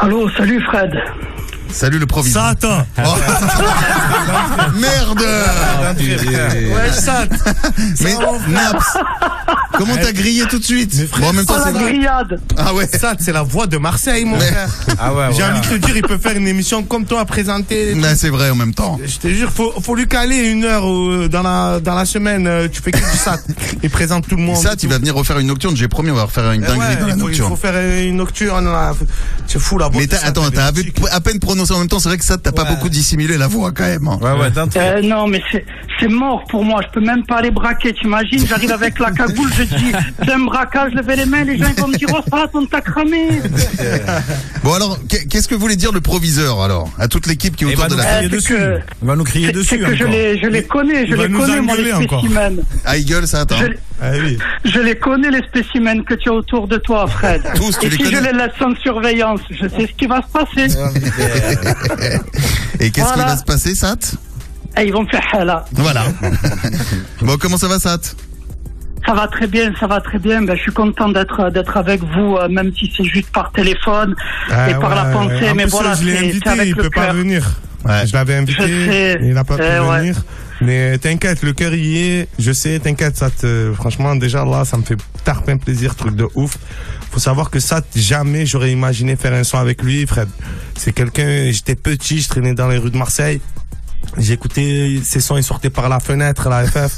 Allô, salut Fred. Salut le provis. Sat. Oh. Merde. Ouais, Sat. Mais Naps, comment t'as grillé tout de suite? Bon, en même temps, c'est la grillade. Ah ouais. Sat, c'est la voix de Marseille, mon frère. Ah ouais. J'ai envie de te dire, il peut faire une émission comme toi à présenter. Mais c'est vrai en même temps. Je te jure, faut lui caler une heure dans la semaine. Tu fais que du Sat. Il présente tout le monde. Sat, il va venir refaire une nocturne. J'ai promis, on va refaire une dinguerie dans la nocturne. Il faut faire une nocturne. C'est fou la voix. Mais attends, t'as à peine prononcé. En même temps, c'est vrai que ça, t'as pas beaucoup dissimulé la voix quand même. Non, mais c'est mort pour moi. Je peux même pas les braquer. T'imagines, j'arrive avec la cagoule, je dis c'est un braquage, levez les mains, les gens ils vont me dire oh ça, on t'a cramé. Bon alors, qu'est-ce que voulait dire le proviseur alors à toute l'équipe qui est autour de la table? Il va nous crier dessus. C'est que je les connais, moi les spécimens. Ah, il gueule, ça attend. Je les connais les spécimens que tu as autour de toi, Fred. Tous, tu les connais. Et si je les laisse sans surveillance, je sais ce qui va se passer. Et qu'est-ce qui va se passer, Sat? Ils vont me faire hala. Voilà. Bon, comment ça va, Sat? Ça va très bien, ça va très bien. Ben, je suis content d'être avec vous, même si c'est juste par téléphone et par la pensée. Mais voilà, je l'ai invité, avec il ne peut pas venir. Ouais. Je l'avais invité, il n'a pas pu venir. Mais t'inquiète, le cœur y est. Je sais, t'inquiète, Sat. Franchement, déjà là, ça me fait tarpin plaisir, truc de ouf. Faut savoir que Sat, jamais j'aurais imaginé faire un son avec lui, Fred. C'est quelqu'un, j'étais petit, je traînais dans les rues de Marseille. J'écoutais ses sons, ils sortaient par la fenêtre, la FF.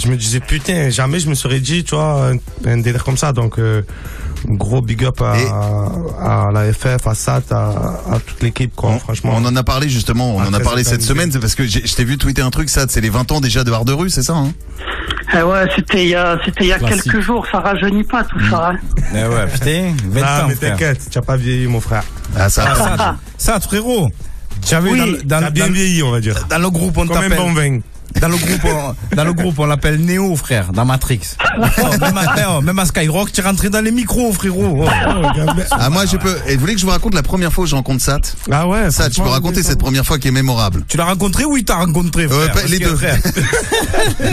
Je me disais, putain, jamais je me serais dit, tu vois, un délire comme ça. Donc, gros big up à la FF, à Sat, à toute l'équipe, quoi, franchement. On en a parlé, justement, on en a parlé cette semaine, parce que je t'ai vu tweeter un truc, Sat, c'est les 20 ans déjà de Hard de Rue, c'est ça, hein? Ouais, c'était il y a quelques jours, ça rajeunit pas tout ça, hein. Ouais, putain, 20 ans, mais t'inquiète, tu n'as pas vieilli, mon frère. Ah, ça, frérot. J'avais t'as bien vieilli, on va dire. Dans le groupe, on t'appelle. Comme un bon vin. Dans le groupe, on l'appelle Néo, frère, dans Matrix. Même à Skyrock, tu es rentré dans les micros, frérot. Ah, moi, je peux. Et vous voulez que je vous raconte la première fois où je rencontre Sat? Ah ouais. Sat, je peux raconter cette première fois qui est mémorable. Tu l'as rencontré ou il t'a rencontré, frère? Les deux.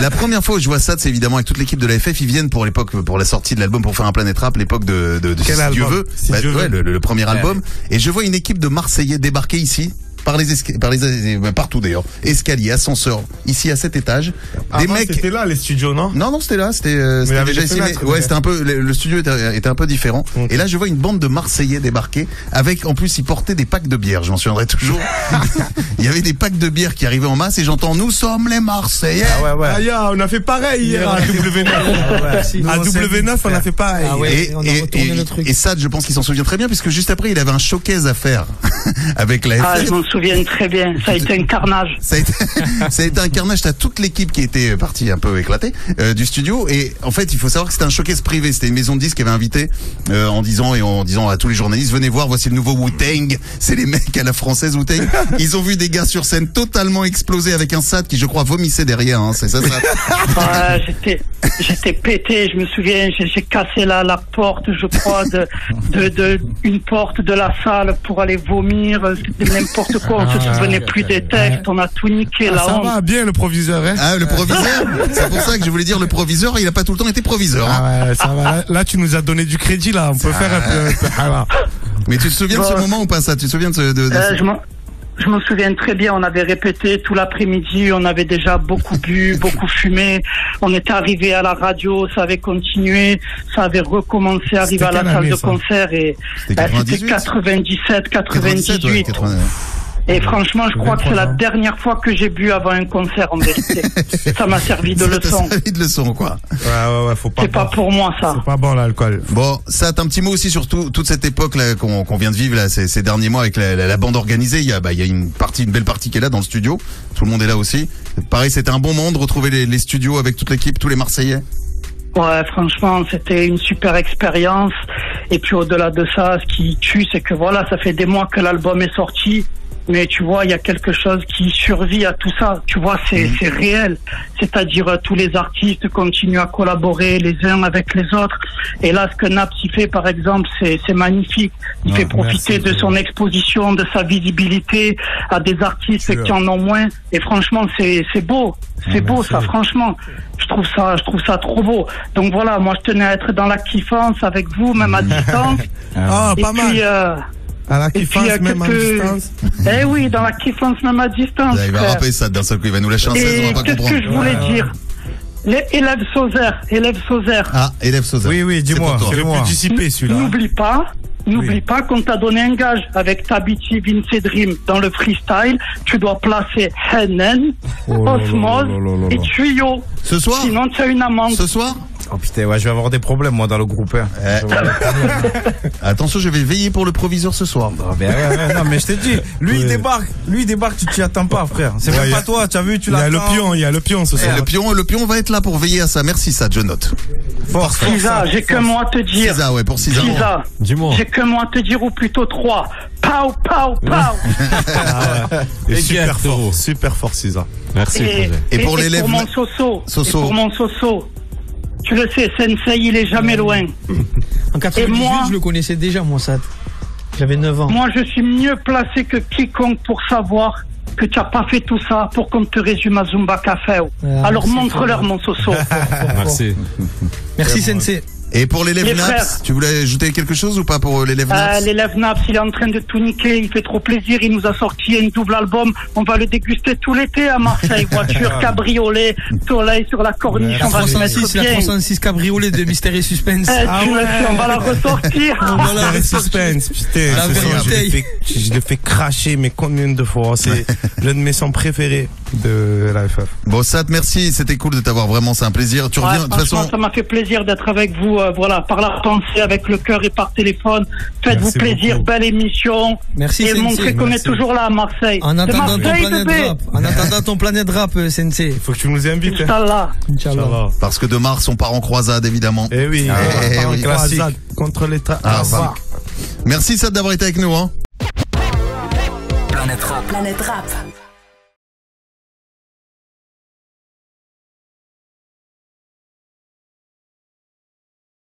La première fois où je vois Sat, c'est évidemment avec toute l'équipe de la FF. Ils viennent pour la sortie de l'album, pour faire un Planète Rap, l'époque de Si Dieu veut. Le premier album. Et je vois une équipe de Marseillais débarquer ici. Partout d'ailleurs, escalier, ascenseur, ici à 7 étages. Des mecs. C'était là les studios, non? Non, c'était là, c'était déjà ici. Mais, ouais, c'était un peu le studio était un peu différent. Okay. Et là, je vois une bande de Marseillais débarquer avec, en plus, ils portaient des packs de bière. Je m'en souviendrai toujours. Il y avait des packs de bière qui arrivaient en masse et j'entends nous sommes les Marseillais. On a fait pareil hier à W9. À W9, on a fait pareil. Et ça, je pense qu'il s'en souvient très bien puisque juste après, il avait un showcase à faire avec la FF. Je me souviens très bien, ça a été un carnage. Ça a été un carnage, t'as toute l'équipe qui était partie un peu éclatée du studio. Et en fait, il faut savoir que c'était un showcase privé. C'était une maison de disques qui avait invité en disant à tous les journalistes, venez voir, voici le nouveau Wu-Tang. C'est les mecs à la française Wu-Tang. Ils ont vu des gars sur scène totalement explosés avec un Sat qui, je crois, vomissait derrière. Hein. C'est ça, Sat. J'étais pété, je me souviens, j'ai cassé la porte, je crois, une porte de la salle pour aller vomir. C'était n'importe quoi. On se souvenait plus des textes, on a tout niqué là. Ça va bien le proviseur, hein? Ah, le proviseur? C'est pour ça que je voulais dire le proviseur, il a pas tout le temps été proviseur. Ah ouais, ça va. Là, tu nous as donné du crédit, là. On peut faire un peu. Mais tu te souviens de ce moment ou pas, ça? Tu te souviens Je me souviens très bien, on avait répété tout l'après-midi, on avait déjà beaucoup bu, beaucoup fumé, on était arrivé à la radio, ça avait continué, ça avait recommencé, arrivé à la salle de concert et c'était 97, 98. Ouais, 99. Et franchement, je crois que c'est la dernière fois que j'ai bu avant un concert en vérité. Ça m'a servi de leçon. Ça m'a servi de leçon, quoi. Ouais, faut pas. C'est pas pour moi, ça. C'est pas bon, l'alcool. Bon, ça, t'as un petit mot aussi sur toute cette époque, là, qu'on vient de vivre, là, ces derniers mois avec la bande organisée. Il y a une belle partie qui est là dans le studio. Tout le monde est là aussi. Pareil, c'était un bon moment de retrouver les studios avec toute l'équipe, tous les Marseillais. Ouais, franchement, c'était une super expérience. Et puis, au-delà de ça, ce qui tue, c'est que voilà, ça fait des mois que l'album est sorti. Mais tu vois, il y a quelque chose qui survit à tout ça. Tu vois, c'est réel. C'est-à-dire, tous les artistes continuent à collaborer les uns avec les autres. Et là, ce que Naps y fait, par exemple, c'est magnifique. Il fait profiter de son exposition, de sa visibilité à des artistes qui en ont moins. Et franchement, c'est beau. C'est beau, ça, franchement. Je trouve ça trop beau. Donc voilà, moi, je tenais à être dans la kiffance avec vous, même à distance. Ah, pas mal. À la kiffance, même à distance. Eh oui, dans la kiffance, même à distance. Là, il va rapper ça d'un seul coup, il va nous la chanter, on ne va pas comprendre. Qu'est-ce que je voulais dire? Élève Sauzer, élève Sauzer. Ah, élève Sauzer. Oui, oui, dis-moi, c'est le plus dissipé celui-là. N'oublie pas qu'on t'a donné un gage avec Tabichi, Vince dream dans le freestyle. Tu dois placer Hennen, Osmose et Tuyo. Ce soir? Sinon, tu as une amende. Ce soir? Oh putain, ouais, je vais avoir des problèmes moi dans le groupe. Hein. Attention, je vais veiller pour le proviseur ce soir. Non, mais, non, mais je te dis, lui il débarque, tu t'y attends pas, frère. C'est même pas toi, tu as vu, tu l'attends. Il y a le pion, ce soir. Le pion va être là pour veiller à ça. Merci Sat, je note. Force. Cisa, j'ai que moi à te dire. Cisa, ouais, pour Cisa. Cisa, dis-moi. J'ai que moi à te dire, ou plutôt trois. Pow, pow, pow. Et super fort, Cisa. Merci. Et pour l'élève. Pour mon Soso. Tu le sais, Sensei, il est jamais loin. En 98, moi, je le connaissais déjà, moi, Sat. J'avais 9 ans. Moi, je suis mieux placé que quiconque pour savoir que tu n'as pas fait tout ça pour qu'on te résume à Zumba Café. Alors, montre-leur, mon Soso. Merci. Merci, Sensei. Et pour l'élève Naps, tu voulais ajouter quelque chose ou pas pour l'élève Naps? L'élève Naps, il est en train de tout niquer, il fait trop plaisir, il nous a sorti un double album, on va le déguster tout l'été à Marseille, voiture, cabriolet, soleil sur la Corniche, on va se mettre bien. La 306 cabriolet de Mystère et Suspense. On va la ressortir. On va la Suspense, putain, la je l'ai fait cracher, mais combien de fois, c'est l'un de mes sons préférés de la FF. Bon Sat, merci, c'était cool de t'avoir, vraiment c'est un plaisir. Tu reviens de toute façon. Ça m'a fait plaisir d'être avec vous. Voilà, par la pensée, avec le cœur et par téléphone. Faites-vous plaisir, beaucoup. Belle émission. Merci, et montrez qu'on est toujours là à Marseille. En attendant ton Planète Rap, Sensei. Il faut que tu nous invites. Inch'Allah. Parce que de mars, on part en croisade, évidemment. Eh oui, on part en croisade contre l'État. Merci, Sat, d'avoir été avec nous. Planète Rap.